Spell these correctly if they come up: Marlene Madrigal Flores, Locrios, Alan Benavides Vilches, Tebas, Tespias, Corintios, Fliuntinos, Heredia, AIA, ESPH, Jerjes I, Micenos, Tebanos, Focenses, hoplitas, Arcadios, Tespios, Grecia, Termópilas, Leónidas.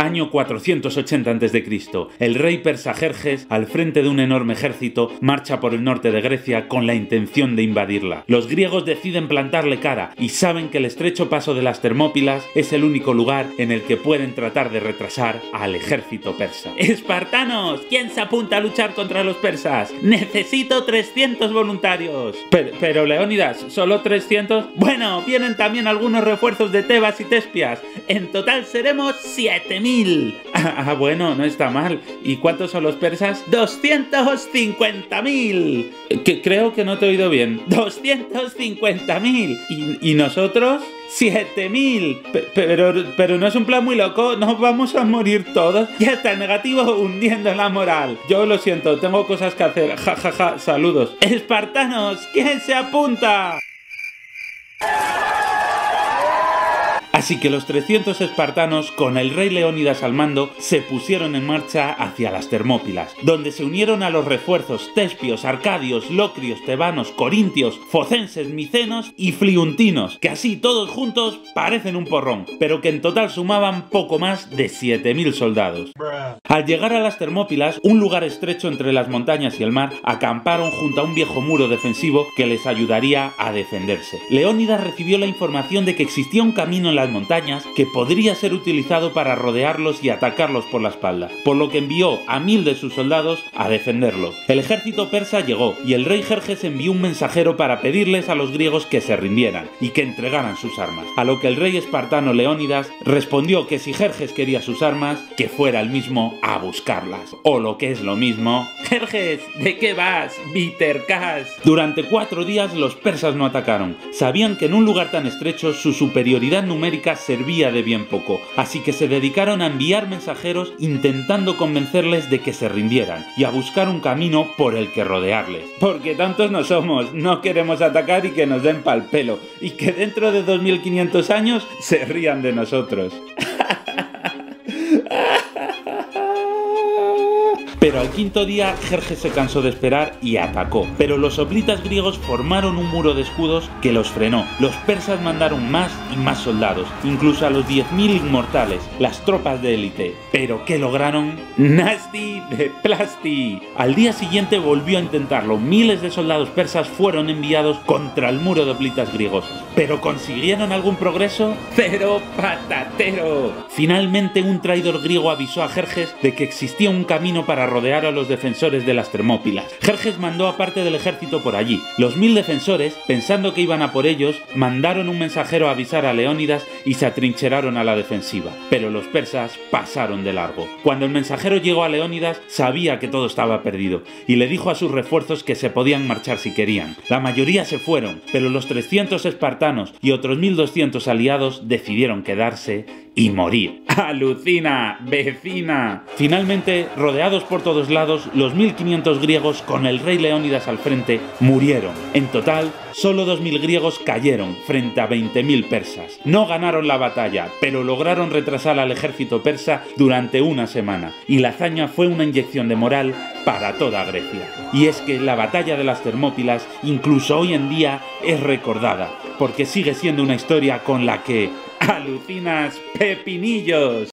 año 480 a.C., el rey persa Jerjes, al frente de un enorme ejército, marcha por el norte de Grecia con la intención de invadirla. Los griegos deciden plantarle cara y saben que el estrecho paso de las Termópilas es el único lugar en el que pueden tratar de retrasar al ejército persa. ¡Espartanos! ¿Quién se apunta a luchar contra los persas? ¡Necesito 300 voluntarios! Pero Leónidas, ¿solo 300? Bueno, vienen también algunos refuerzos de Tebas y Tespias. En total seremos 7000. Ah, bueno, no está mal. ¿Y cuántos son los persas? ¡250.000! Que creo que no te he oído bien. ¡250.000! ¿Y nosotros? ¡7.000! Pero no es un plan muy loco, ¿nos vamos a morir todos? Ya está, negativo hundiendo la moral. Yo lo siento, tengo cosas que hacer. Ja, ja, ja, saludos. ¡Espartanos! ¿Quién se apunta? Así que los 300 espartanos, con el rey Leónidas al mando, se pusieron en marcha hacia las Termópilas, donde se unieron a los refuerzos Tespios, Arcadios, Locrios, Tebanos, Corintios, Focenses, Micenos y Fliuntinos, que así todos juntos parecen un porrón, pero que en total sumaban poco más de 7000 soldados. Al llegar a las Termópilas, un lugar estrecho entre las montañas y el mar, acamparon junto a un viejo muro defensivo que les ayudaría a defenderse. Leónidas recibió la información de que existía un camino en las montañas que podría ser utilizado para rodearlos y atacarlos por la espalda, por lo que envió a 1000 de sus soldados a defenderlo. El ejército persa llegó y el rey Jerjes envió un mensajero para pedirles a los griegos que se rindieran y que entregaran sus armas, a lo que el rey espartano Leónidas respondió que si Jerjes quería sus armas, que fuera el mismo a buscarlas, o lo que es lo mismo, Jerjes, ¿de qué vas, Vitercas? Durante 4 días los persas no atacaron, sabían que en un lugar tan estrecho su superioridad numérica servía de bien poco, así que se dedicaron a enviar mensajeros intentando convencerles de que se rindieran y a buscar un camino por el que rodearles. Porque tantos no somos, no queremos atacar y que nos den pal pelo, y que dentro de 2500 años se rían de nosotros. Pero al 5.º día Jerjes se cansó de esperar y atacó, pero los hoplitas griegos formaron un muro de escudos que los frenó. Los persas mandaron más y más soldados, incluso a los 10.000 inmortales, las tropas de élite. ¿Pero qué lograron? ¡Nasty de plasti! Al día siguiente volvió a intentarlo, miles de soldados persas fueron enviados contra el muro de hoplitas griegos. ¿Pero consiguieron algún progreso? ¡Cero patatero! Finalmente un traidor griego avisó a Jerjes de que existía un camino para rodear a los defensores de las Termópilas. Jerjes mandó a parte del ejército por allí. Los 1000 defensores, pensando que iban a por ellos, mandaron un mensajero a avisar a Leónidas y se atrincheraron a la defensiva. Pero los persas pasaron de largo. Cuando el mensajero llegó a Leónidas, sabía que todo estaba perdido y le dijo a sus refuerzos que se podían marchar si querían. La mayoría se fueron, pero los 300 espartanos y otros 1200 aliados decidieron quedarse y morir. ¡Alucina, vecina! Finalmente, rodeados por todos lados, los 1500 griegos, con el rey Leónidas al frente, murieron. En total, solo 2000 griegos cayeron frente a 20.000 persas. No ganaron la batalla, pero lograron retrasar al ejército persa durante una semana, y la hazaña fue una inyección de moral para toda Grecia. Y es que la batalla de las Termópilas, incluso hoy en día, es recordada, porque sigue siendo una historia con la que ¡alucinas, pepinillos!